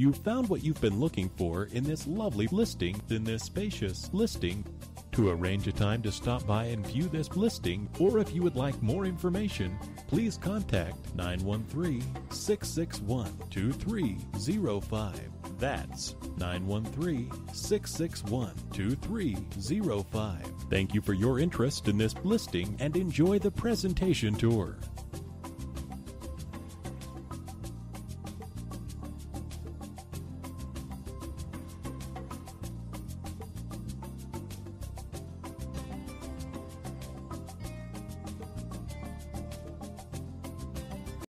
You've found what you've been looking for in this lovely listing, in this spacious listing. To arrange a time to stop by and view this listing, or if you would like more information, please contact 913-661-2305. That's 913-661-2305. Thank you for your interest in this listing and enjoy the presentation tour.